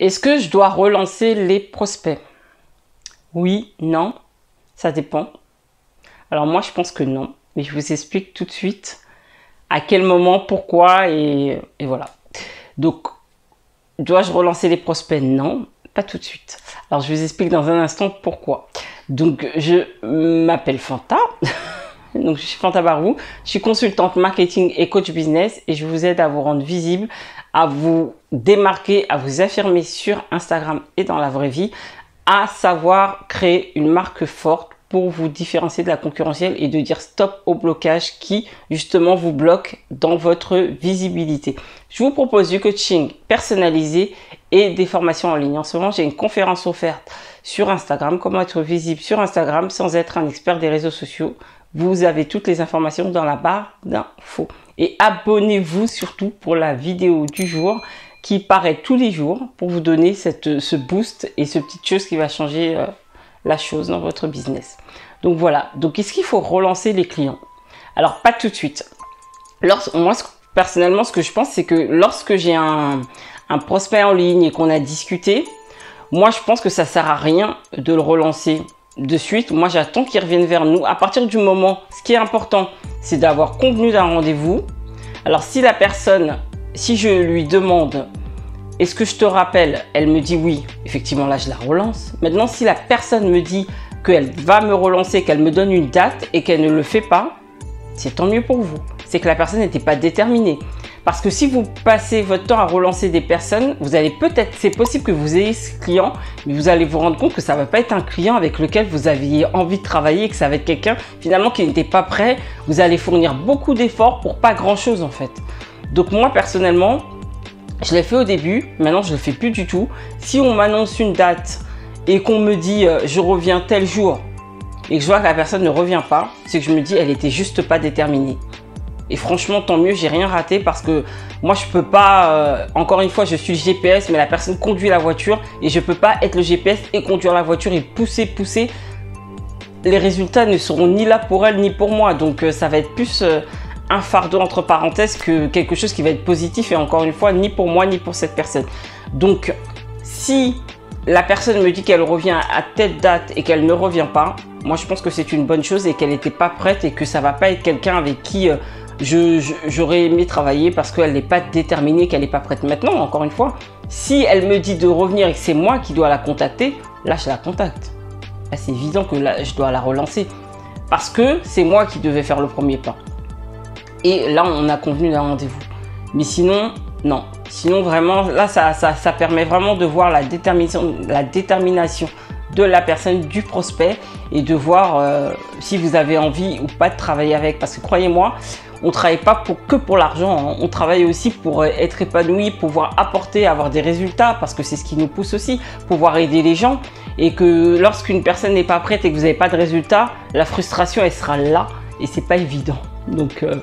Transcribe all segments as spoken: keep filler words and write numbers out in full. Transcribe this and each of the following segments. Est-ce que je dois relancer les prospects? Oui, non, ça dépend. Alors moi, je pense que non. Mais je vous explique tout de suite à quel moment, pourquoi et, et voilà. Donc, dois-je relancer les prospects? Non, pas tout de suite. Alors, je vous explique dans un instant pourquoi. Donc, je m'appelle Fanta. Donc, je suis Fanta Barou. Je suis consultante marketing et coach business et je vous aide à vous rendre visible, à vous démarquer, à vous affirmer sur Instagram et dans la vraie vie, à savoir créer une marque forte pour vous différencier de la concurrentielle et de dire stop au blocage qui justement vous bloque dans votre visibilité. Je vous propose du coaching personnalisé et des formations en ligne. En ce moment, j'ai une conférence offerte sur Instagram, comment être visible sur Instagram sans être un expert des réseaux sociaux. Vous avez toutes les informations dans la barre d'infos. Et abonnez-vous surtout pour la vidéo du jour qui paraît tous les jours pour vous donner cette, ce boost et ce petite chose qui va changer euh, la chose dans votre business. Donc voilà. Donc est-ce qu'il faut relancer les clients? Alors pas tout de suite. Lorsque, moi ce, personnellement ce que je pense c'est que lorsque j'ai un, un prospect en ligne et qu'on a discuté, moi je pense que ça sert à rien de le relancer de suite. Moi j'attends qu'il revienne vers nous. À partir du moment, ce qui est important c'est d'avoir convenu d'un rendez-vous. Alors si la personne, si je lui demande est-ce que je te rappelle, elle me dit oui, effectivement là je la relance. Maintenant si la personne me dit qu'elle va me relancer, qu'elle me donne une date et qu'elle ne le fait pas, c'est tant mieux pour vous. C'est que la personne n'était pas déterminée. Parce que si vous passez votre temps à relancer des personnes, vous allez peut-être, c'est possible que vous ayez ce client, mais vous allez vous rendre compte que ça ne va pas être un client avec lequel vous aviez envie de travailler et que ça va être quelqu'un finalement qui n'était pas prêt. Vous allez fournir beaucoup d'efforts pour pas grand chose en fait. Donc moi personnellement, je l'ai fait au début, maintenant je ne le fais plus du tout. Si on m'annonce une date et qu'on me dit euh, je reviens tel jour et que je vois que la personne ne revient pas, c'est que je me dis elle n'était juste pas déterminée. Et franchement tant mieux, j'ai rien raté parce que moi je peux pas, euh, encore une fois je suis le G P S mais la personne conduit la voiture et je peux pas être le G P S et conduire la voiture et pousser, pousser. Les résultats ne seront ni là pour elle ni pour moi donc euh, ça va être plus... Euh, un fardeau entre parenthèses que quelque chose qui va être positif et encore une fois ni pour moi ni pour cette personne. Donc si la personne me dit qu'elle revient à telle date et qu'elle ne revient pas, moi je pense que c'est une bonne chose et qu'elle n'était pas prête et que ça va pas être quelqu'un avec qui euh, je, je, j'aurais aimé travailler parce qu'elle n'est pas déterminée, qu'elle n'est pas prête. Maintenant encore une fois, si elle me dit de revenir et que c'est moi qui dois la contacter, là je la contacte. Là c'est évident que là je dois la relancer parce que c'est moi qui devais faire le premier pas. Et là, on a convenu d'un rendez-vous. Mais sinon, non. Sinon, vraiment, là, ça, ça, ça permet vraiment de voir la détermination, la détermination de la personne, du prospect, et de voir euh, si vous avez envie ou pas de travailler avec. Parce que croyez-moi, on ne travaille pas pour, que pour l'argent. Hein. On travaille aussi pour être épanoui, pouvoir apporter, avoir des résultats, parce que c'est ce qui nous pousse aussi, pouvoir aider les gens. Et que lorsqu'une personne n'est pas prête et que vous n'avez pas de résultats, la frustration, elle sera là. Et c'est pas évident. Donc, euh,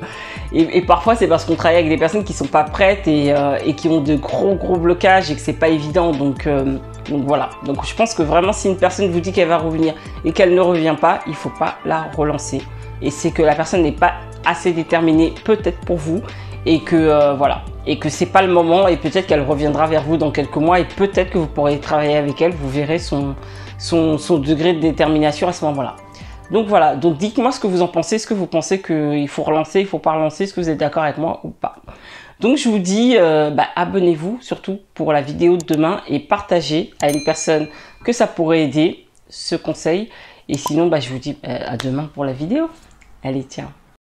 et, et parfois c'est parce qu'on travaille avec des personnes qui sont pas prêtes et, euh, et qui ont de gros gros blocages et que c'est pas évident. Donc, euh, donc voilà. Donc je pense que vraiment si une personne vous dit qu'elle va revenir et qu'elle ne revient pas, il faut pas la relancer. Et c'est que la personne n'est pas assez déterminée peut-être pour vous et que euh, voilà et que c'est pas le moment et peut-être qu'elle reviendra vers vous dans quelques mois et peut-être que vous pourrez travailler avec elle. Vous verrez son son, son degré de détermination à ce moment-là. Donc voilà, donc dites-moi ce que vous en pensez, est-ce que vous pensez qu'il faut relancer, il faut pas relancer, est-ce que vous êtes d'accord avec moi ou pas? Donc je vous dis, euh, bah, abonnez-vous surtout pour la vidéo de demain et partagez à une personne que ça pourrait aider, ce conseil. Et sinon, bah, je vous dis euh, à demain pour la vidéo. Allez, tiens.